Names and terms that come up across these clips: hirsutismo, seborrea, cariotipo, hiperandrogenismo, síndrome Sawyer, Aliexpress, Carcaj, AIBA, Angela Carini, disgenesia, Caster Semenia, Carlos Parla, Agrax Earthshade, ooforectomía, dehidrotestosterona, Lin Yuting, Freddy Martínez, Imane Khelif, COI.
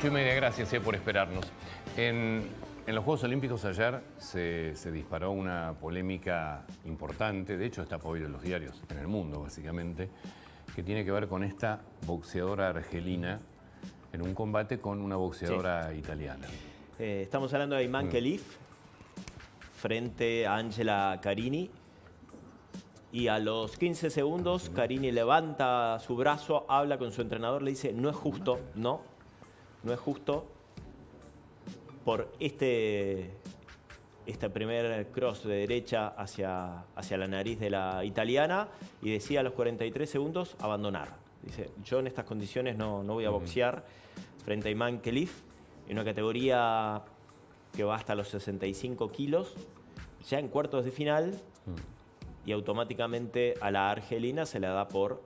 8:30, gracias por esperarnos. En los Juegos Olímpicos ayer se disparó una polémica importante, de hecho está por hoy en los diarios, en el mundo básicamente, que tiene que ver con esta boxeadora argelina en un combate con una boxeadora italiana. Estamos hablando de Imane Khelif frente a Angela Carini. Y a los 15 segundos, Carini levanta su brazo, habla con su entrenador, le dice, no es justo, no es justo. Por este primer cross de derecha hacia la nariz de la italiana, y decía a los 43 segundos abandonar. Dice, yo en estas condiciones no voy a boxear frente a Imane Khelif, en una categoría que va hasta los 65 kilos, ya en cuartos de final, y automáticamente a la argelina se la da por...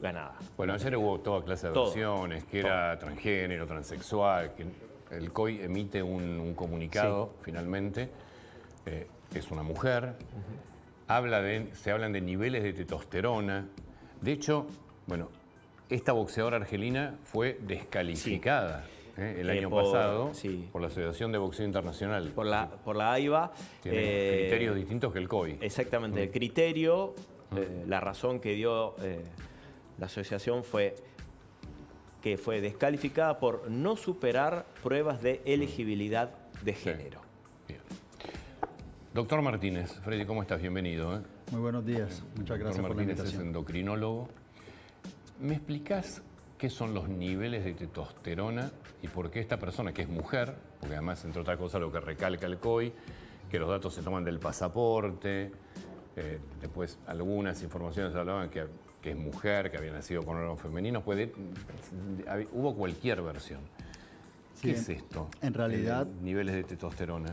ganada. Bueno, ayer hubo toda clase de versiones, que era transgénero, transexual, que... El COI emite un comunicado, finalmente, es una mujer, se hablan de niveles de testosterona. De hecho, bueno, esta boxeadora argelina fue descalificada el año pasado por la Asociación de Boxeo Internacional. Por la AIBA. Tiene criterios distintos que el COI. Exactamente, el criterio, la razón que dio la asociación fue... que fue descalificada por no superar pruebas de elegibilidad de género. Bien. Doctor Martínez, Freddy, ¿cómo estás? Bienvenido. Muy buenos días, muchas gracias por la invitación. Doctor Martínez es endocrinólogo. ¿Me explicás qué son los niveles de testosterona y por qué esta persona, que es mujer, porque además, entre otras cosas, lo que recalca el COI, que los datos se toman del pasaporte, después algunas informaciones hablaban que es mujer, que había nacido con órganos femeninos, hubo cualquier versión. ¿Qué es esto? En realidad... niveles de testosterona.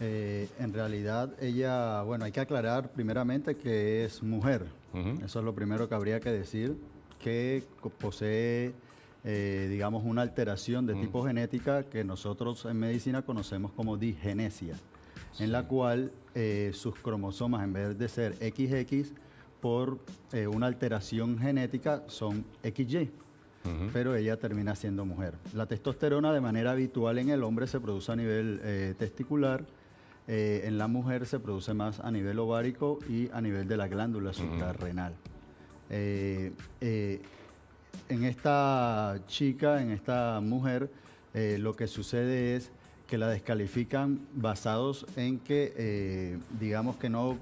En realidad ella, bueno, hay que aclarar primeramente que es mujer. Eso es lo primero que habría que decir, que posee, digamos, una alteración de tipo genética que nosotros en medicina conocemos como disgenesia, en la cual sus cromosomas, en vez de ser XX, por una alteración genética son XY, pero ella termina siendo mujer. La testosterona de manera habitual en el hombre se produce a nivel testicular, en la mujer se produce más a nivel ovárico y a nivel de la glándula suprarrenal. En esta chica, en esta mujer, lo que sucede es que la descalifican basados en que, digamos que no...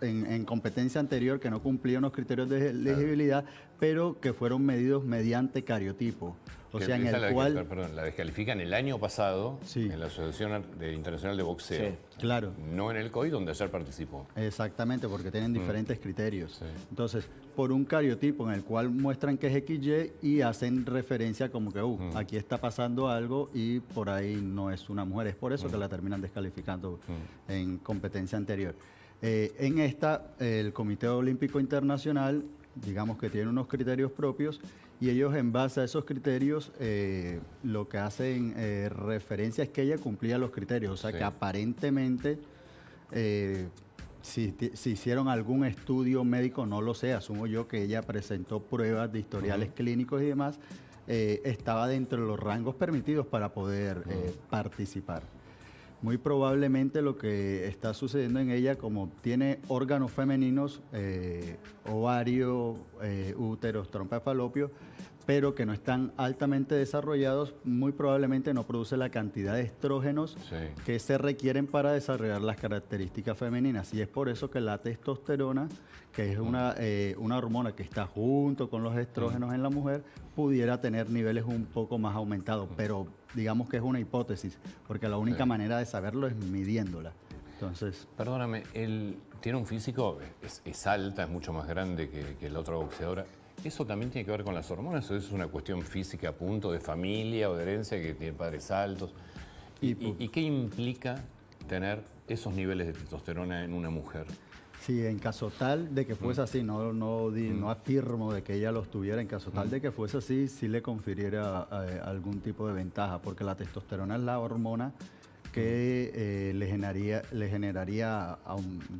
En competencia anterior, que no cumplían los criterios de elegibilidad, pero que fueron medidos mediante cariotipo. O sea, en el cual... Perdón, la descalifican el año pasado en la Asociación Internacional de Boxeo. Claro. No en el COI, donde ayer participó. Exactamente, porque tienen diferentes criterios. Entonces, por un cariotipo en el cual muestran que es XY y hacen referencia como que, aquí está pasando algo y por ahí no es una mujer. Es por eso que la terminan descalificando en competencia anterior. En esta, el Comité Olímpico Internacional, digamos que tiene unos criterios propios y ellos en base a esos criterios lo que hacen referencia es que ella cumplía los criterios. O sea que aparentemente, si hicieron algún estudio médico, no lo sé, asumo yo que ella presentó pruebas de historiales clínicos y demás, estaba dentro de los rangos permitidos para poder participar. Muy probablemente lo que está sucediendo en ella, como tiene órganos femeninos, ovario, úteros, trompa de falopio, pero que no están altamente desarrollados, muy probablemente no produce la cantidad de estrógenos que se requieren para desarrollar las características femeninas. Y es por eso que la testosterona, que es una hormona que está junto con los estrógenos en la mujer, pudiera tener niveles un poco más aumentados, pero digamos que es una hipótesis, porque la única manera de saberlo es midiéndola. Entonces... Perdóname, él tiene un físico, es alta, es mucho más grande que la otra boxeadora. ¿Eso también tiene que ver con las hormonas o eso es una cuestión física a punto de familia o de herencia que tiene padres altos? ¿Y qué implica tener esos niveles de testosterona en una mujer? Sí, en caso tal de que fuese así, no afirmo de que ella los tuviera, en caso tal de que fuese así, sí le confiriera algún tipo de ventaja, porque la testosterona es la hormona que le generaría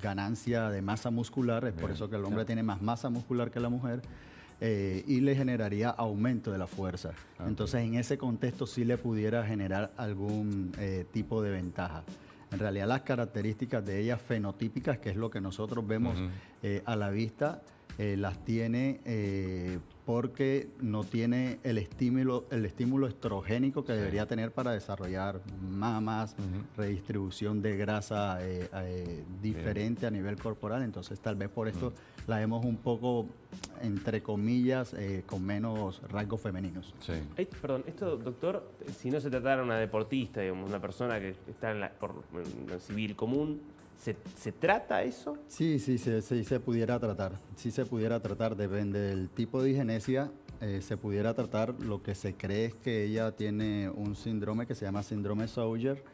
ganancia de masa muscular, es por eso que el hombre tiene más masa muscular que la mujer. y le generaría aumento de la fuerza. Okay. Entonces, en ese contexto sí le pudiera generar algún tipo de ventaja. En realidad, las características de ellas fenotípicas, que es lo que nosotros vemos a la vista, las tiene porque no tiene el estímulo estrogénico que debería tener para desarrollar mamas, redistribución de grasa diferente a nivel corporal. Entonces, tal vez por esto la vemos un poco, entre comillas, con menos rasgos femeninos. Sí. Perdón, esto, doctor, si no se tratara de una deportista, digamos, una persona que está en la civil común, ¿Se trata eso? Sí, sí se pudiera tratar. Sí se pudiera tratar, depende del tipo de disgenesia. Se pudiera tratar. Lo que se cree es que ella tiene un síndrome que se llama síndrome Sawyer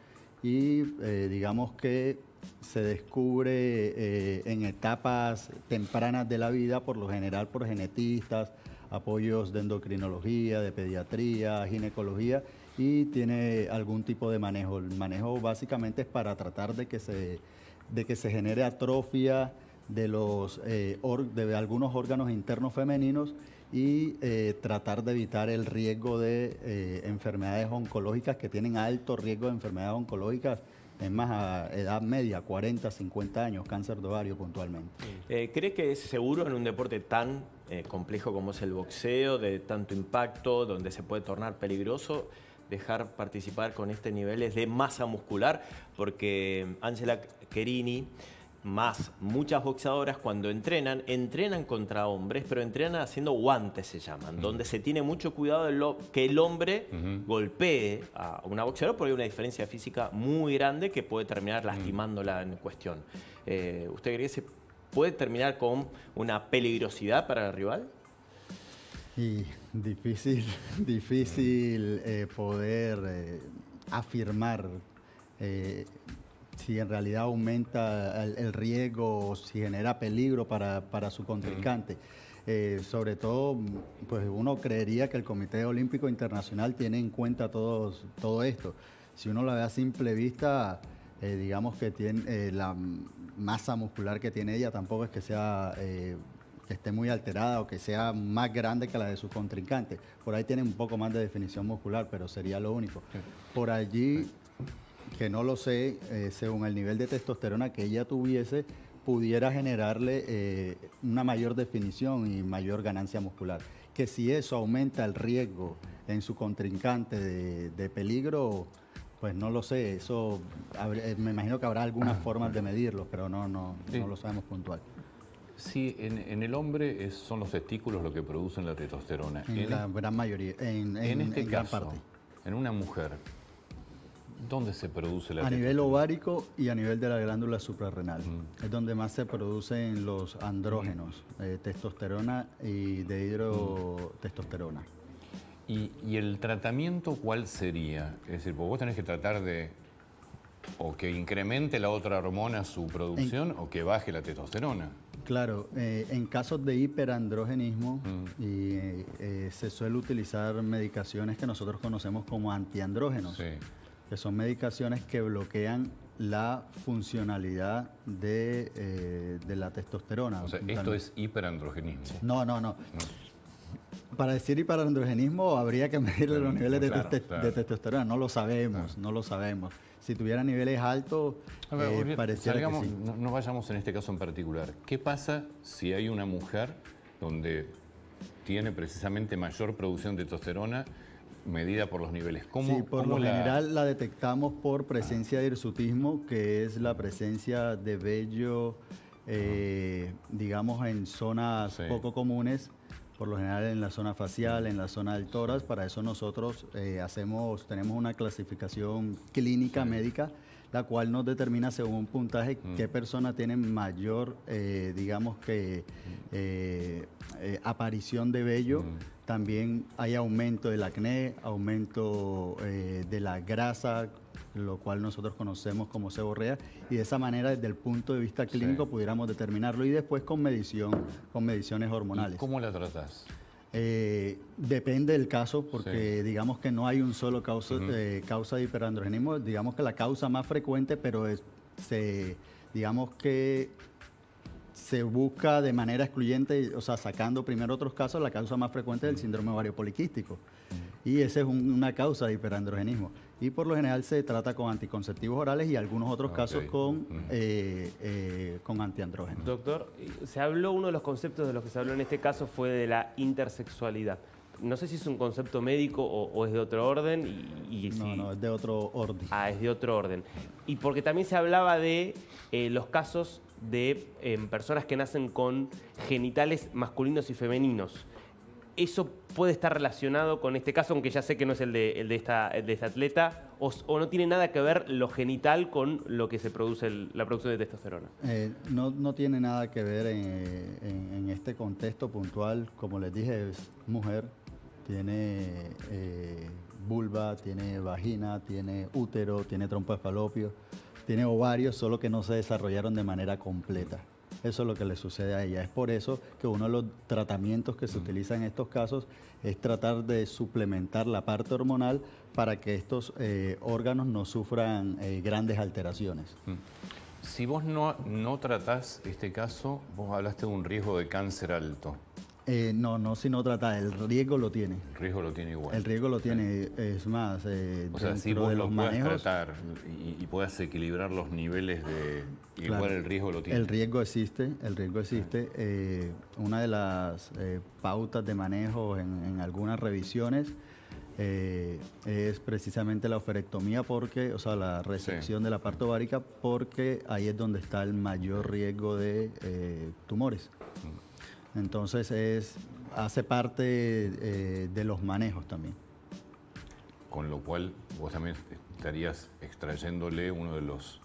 y digamos que se descubre en etapas tempranas de la vida, por lo general por genetistas, apoyos de endocrinología, de pediatría, ginecología, y tiene algún tipo de manejo. El manejo básicamente es para tratar de que se genere atrofia de los de algunos órganos internos femeninos y tratar de evitar el riesgo de enfermedades oncológicas, que tienen alto riesgo de enfermedades oncológicas, es más, a edad media, 40, 50 años, cáncer de ovario puntualmente. ¿Crees que es seguro en un deporte tan complejo como es el boxeo, de tanto impacto, donde se puede tornar peligroso, dejar participar con este niveles de masa muscular? Porque Angela Carini, más muchas boxeadoras, cuando entrenan contra hombres, pero entrenan haciendo guantes, se llaman, donde se tiene mucho cuidado de que el hombre golpee a una boxeadora, porque hay una diferencia física muy grande que puede terminar lastimándola en cuestión. ¿Usted cree que se puede terminar con una peligrosidad para el rival? Y difícil poder afirmar si en realidad aumenta el riesgo o si genera peligro para su contrincante. Sobre todo, pues uno creería que el Comité Olímpico Internacional tiene en cuenta todo esto. Si uno la ve a simple vista, digamos que tiene la masa muscular que tiene ella tampoco es que sea... que esté muy alterada o que sea más grande que la de sus contrincantes. Por ahí tienen un poco más de definición muscular, pero sería lo único. Por allí, que no lo sé, según el nivel de testosterona que ella tuviese, pudiera generarle una mayor definición y mayor ganancia muscular. Que si eso aumenta el riesgo en su contrincante de peligro, pues no lo sé. Eso me imagino que habrá algunas formas de medirlo, pero no lo sabemos puntual. Sí, en el hombre son los testículos los que producen la testosterona. En la gran mayoría, en este caso, en una mujer, ¿dónde se produce la testosterona? A nivel ovárico y a nivel de la glándula suprarrenal. Es donde más se producen los andrógenos, testosterona y dehidrotestosterona. ¿Y el tratamiento cuál sería? Es decir, vos tenés que tratar de... ¿o que incremente la otra hormona su producción o que baje la testosterona? Claro, en casos de hiperandrogenismo se suele utilizar medicaciones que nosotros conocemos como antiandrógenos, que son medicaciones que bloquean la funcionalidad de la testosterona. O sea, ¿esto es hiperandrogenismo? No. Para decir hiperandrogenismo habría que medirle los niveles de testosterona. No lo sabemos, Si tuviera niveles altos, pareciera que sí. No vayamos en este caso en particular. ¿Qué pasa si hay una mujer donde tiene precisamente mayor producción de testosterona medida por los niveles? Sí, por lo general la detectamos por presencia de hirsutismo, que es la presencia de vello, digamos, en zonas poco comunes. Por lo general en la zona facial, en la zona del tórax. Para eso nosotros tenemos una clasificación clínica médica, la cual nos determina según un puntaje qué personas tienen mayor, digamos que, aparición de vello. También hay aumento del acné, aumento de la grasa, lo cual nosotros conocemos como seborrea, y de esa manera, desde el punto de vista clínico, pudiéramos determinarlo, y después con mediciones hormonales. ¿Y cómo la tratás? Depende del caso, porque digamos que no hay un solo causa de hiperandrogenismo. Digamos que la causa más frecuente, pero digamos que se busca de manera excluyente, o sea, sacando primero otros casos, la causa más frecuente del síndrome ovario poliquístico. Y esa es una causa de hiperandrogenismo. Y por lo general se trata con anticonceptivos orales y algunos otros casos con antiandrógenos. Doctor, se habló, uno de los conceptos de los que se habló en este caso fue de la intersexualidad. No sé si es un concepto médico o es de otro orden. Y si... No, es de otro orden. Ah, es de otro orden. Y porque también se hablaba de los casos de personas que nacen con genitales masculinos y femeninos. ¿Eso puede estar relacionado con este caso, aunque ya sé que no es el de esta atleta, o no tiene nada que ver lo genital con lo que se produce, la producción de testosterona? No tiene nada que ver en este contexto puntual. Como les dije, es mujer, tiene vulva, tiene vagina, tiene útero, tiene trompa de falopio, tiene ovarios, solo que no se desarrollaron de manera completa. Eso es lo que le sucede a ella. Es por eso que uno de los tratamientos que se utiliza en estos casos es tratar de suplementar la parte hormonal para que estos órganos no sufran grandes alteraciones. Si vos no tratás este caso, vos hablaste de un riesgo de cáncer alto. No, si no trata, el riesgo lo tiene. El riesgo lo tiene igual. El riesgo lo tiene, es más, o sea, si vos lo puedes tratar y puedas equilibrar los niveles de... Claro, igual el riesgo lo tiene. El riesgo existe. Una de las pautas de manejo en algunas revisiones es precisamente la ooforectomía, porque, o sea, la resección de la parte ovárica, porque ahí es donde está el mayor riesgo de tumores. Entonces hace parte de los manejos también. Con lo cual vos también estarías extrayéndole uno de los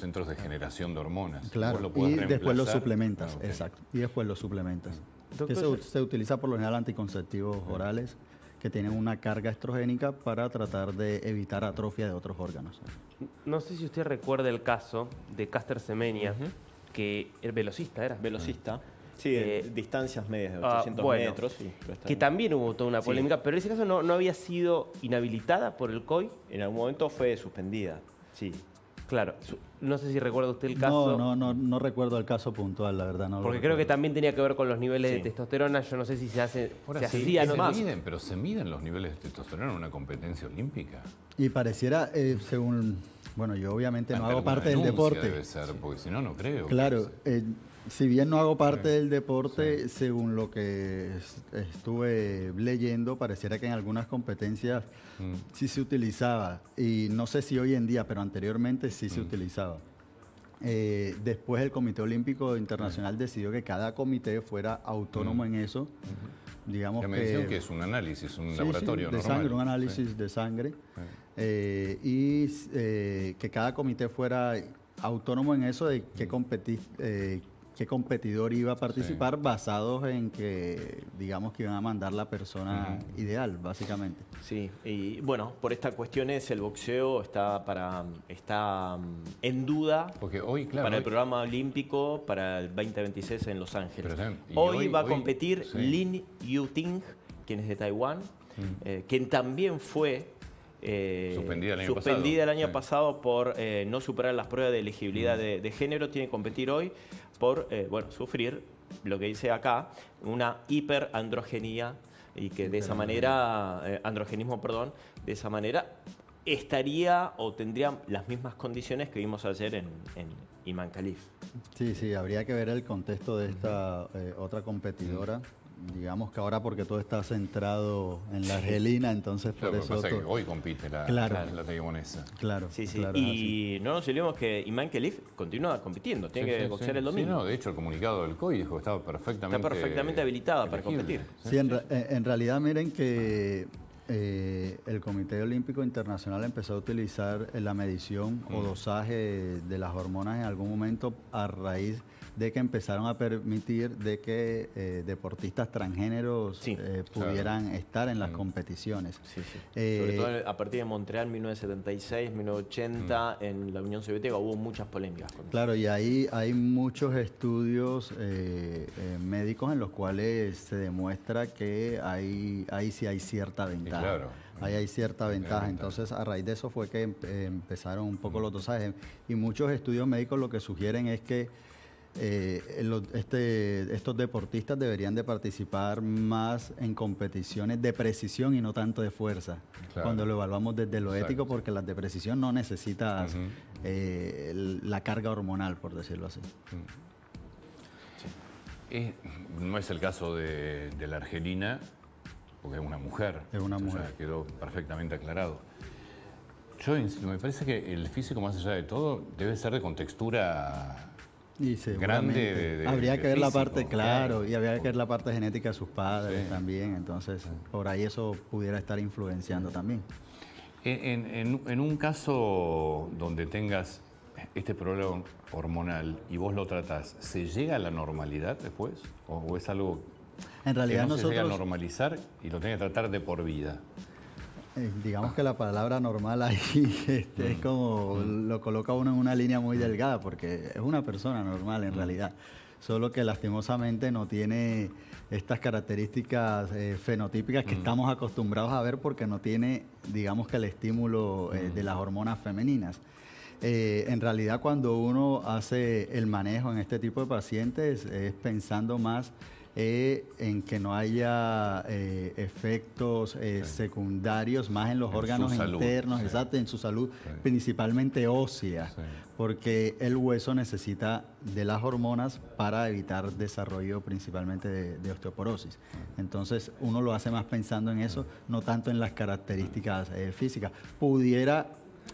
centros de generación de hormonas. Claro, lo y después lo suplementas, exacto. Y después lo suplementas. Que se utiliza por lo general anticonceptivos orales que tienen una carga estrogénica para tratar de evitar atrofia de otros órganos. No sé si usted recuerda el caso de Caster Semenia, que el velocista era. Velocista. Sí, distancias medias de 800 metros. Sí, que también hubo toda una polémica, pero en ese caso no había sido inhabilitada por el COI. En algún momento fue suspendida, sí. Claro, no sé si recuerda usted el caso. No recuerdo el caso puntual, la verdad. Porque creo que también tenía que ver con los niveles de testosterona. Yo no sé si se hacían más. Pero se miden los niveles de testosterona en una competencia olímpica. Y pareciera, según... Bueno, yo obviamente no hago parte del deporte. Debe ser, porque si no, no creo. Claro, si bien no hago parte del deporte, según lo que estuve leyendo, pareciera que en algunas competencias sí se utilizaba. Y no sé si hoy en día, pero anteriormente sí se utilizaba. Después el Comité Olímpico Internacional decidió que cada comité fuera autónomo en eso. Digamos que... La medición que es un análisis, un laboratorio normal. Sangre, un análisis de sangre. Y que cada comité fuera autónomo en eso de qué competidor iba a participar, basados en que, digamos, que iban a mandar la persona ideal, básicamente. Sí, y bueno, por estas cuestiones el boxeo está en duda. Porque hoy, claro, para el programa olímpico para el 2026 en Los Ángeles. Hoy va a competir Lin Yuting, quien es de Taiwán, quien también fue... suspendida el año pasado por no superar las pruebas de elegibilidad de género. Tiene que competir hoy por bueno, sufrir lo que dice acá, una hiperandrogenía, y que de esa manera, androgenismo, perdón, de esa manera estaría o tendría las mismas condiciones que vimos ayer en Imane Khelif. Sí, habría que ver el contexto de esta otra competidora. Digamos que ahora, porque todo está centrado en la argelina, entonces por eso... Pasa que hoy compite la taiwanesa. Claro. Sí. Y no nos olvidemos que Imane Khelif continúa compitiendo, tiene que boxear el domingo. Sí, de hecho el comunicado del COI dijo que estaba perfectamente habilitada para competir. En realidad, miren que el Comité Olímpico Internacional empezó a utilizar la medición o dosaje de las hormonas en algún momento a raíz de que empezaron a permitir de que deportistas transgéneros pudieran estar en las competiciones. Sí. Sobre todo a partir de Montreal, 1976, 1980, en la Unión Soviética hubo muchas polémicas con eso. Claro, y ahí hay muchos estudios médicos en los cuales se demuestra que ahí sí hay cierta ventaja. Ahí hay cierta ventaja. Entonces, a raíz de eso fue que empezaron un poco los dosajes. Y muchos estudios médicos lo que sugieren es que estos deportistas deberían de participar más en competiciones de precisión y no tanto de fuerza, claro, cuando lo evaluamos desde lo ético, porque las de precisión no necesitas la carga hormonal, por decirlo así. No es el caso de la argelina, porque es una mujer. Es una mujer. O sea, quedó perfectamente aclarado. Yo me parece que el físico, más allá de todo, debe ser de contextura... Y grande habría que ver físico, la parte, claro, y habría que ver la parte genética de sus padres también, entonces por ahí eso pudiera estar influenciando también. En un caso donde tengas este problema hormonal y vos lo tratás, ¿se llega a la normalidad después? ¿O es algo en realidad que no se llega a normalizar y lo tenés que tratar de por vida? Digamos que la palabra normal ahí es como lo coloca uno en una línea muy delgada, porque es una persona normal en realidad, solo que lastimosamente no tiene estas características fenotípicas que estamos acostumbrados a ver, porque no tiene, digamos, que el estímulo de las hormonas femeninas. En realidad, cuando uno hace el manejo en este tipo de pacientes es pensando más en que no haya efectos secundarios, más en los órganos internos, exacto, en su salud, principalmente ósea, porque el hueso necesita de las hormonas para evitar desarrollo principalmente de osteoporosis. Entonces, uno lo hace más pensando en eso, no tanto en las características físicas. Pudiera...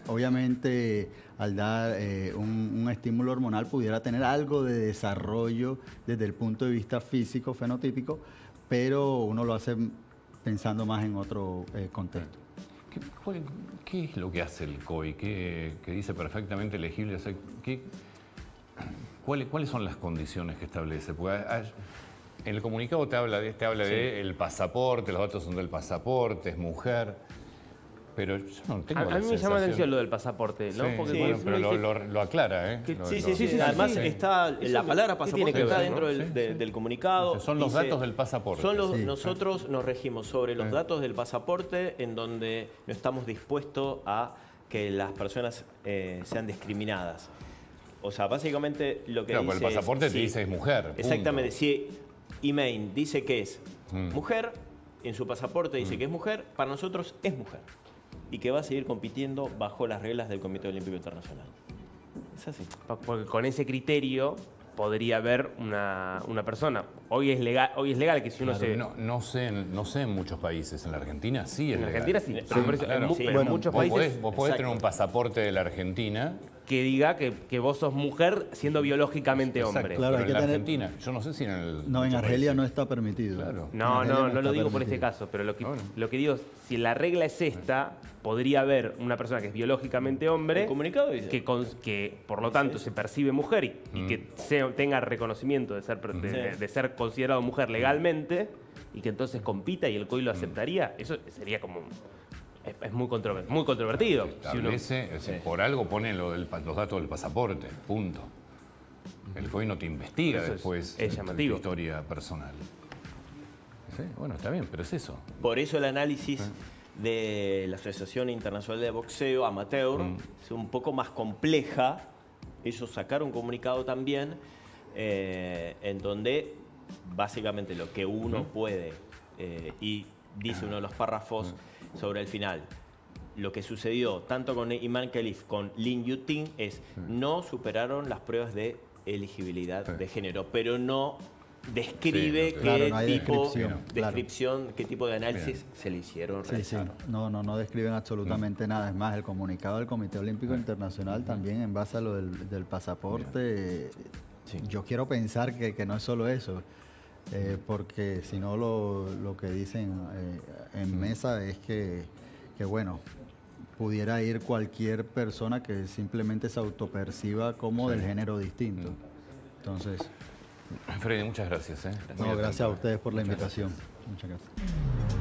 Obviamente, al dar un estímulo hormonal, pudiera tener algo de desarrollo desde el punto de vista físico, fenotípico, pero uno lo hace pensando más en otro contexto. ¿Qué es lo que hace el COI? ¿Qué dice perfectamente elegible? O sea, ¿cuáles son las condiciones que establece? Porque en el comunicado te habla del pasaporte, los datos son del pasaporte, es mujer... Pero yo no tengo a mí me llama la atención lo del pasaporte, ¿no? Porque bueno, pero lo aclara, ¿eh? Sí. Además está la palabra pasaporte tiene que estar dentro del comunicado. Entonces, son los datos del pasaporte. Nosotros nos regimos sobre los datos del pasaporte, en donde no estamos dispuestos a que las personas sean discriminadas. O sea, básicamente lo que dice... Claro, el pasaporte te dice es mujer. Exactamente. Si Imane dice que es mujer, en su pasaporte dice que es mujer, para nosotros es mujer. Y que va a seguir compitiendo bajo las reglas del Comité Olímpico Internacional. Es así. Porque con ese criterio podría haber una persona. Hoy es legal que si uno No sé en muchos países. En la Argentina sí es legal. En la Argentina en muchos países... Vos podés tener un pasaporte de la Argentina... Que diga que vos sos mujer siendo biológicamente hombre. Claro, pero en la Argentina, yo no sé si en el... No, en Argelia no está permitido. Claro. No lo digo por este caso, pero lo que digo es, si la regla es esta, podría haber una persona que es biológicamente hombre, que por lo tanto se percibe mujer y que tenga reconocimiento de ser considerado mujer legalmente, y que entonces compita y el COI lo aceptaría. Eso sería como... Es muy controvertido. Establece, si uno... Por algo pone los datos del pasaporte, punto. El COI no te investiga después tu historia personal. ¿Sí? Bueno, está bien, pero es eso. Por eso el análisis de la Asociación Internacional de Boxeo Amateur es un poco más compleja. Ellos sacaron un comunicado también en donde básicamente lo que uno puede y dice uno de los párrafos sobre el final, lo que sucedió tanto con Imane Khelif con Lin Yuting es no superaron las pruebas de elegibilidad de género, pero no describe qué tipo de análisis se le hicieron realizar. No describen absolutamente nada. Es más, el comunicado del Comité Olímpico Internacional también en base a lo del pasaporte, yo quiero pensar que no es solo eso. Porque si no, lo que dicen en mesa es que, bueno, pudiera ir cualquier persona que simplemente se autoperciba como del género distinto. Entonces... Freddy, muchas gracias. Gracias a ustedes por la invitación. Muchas gracias.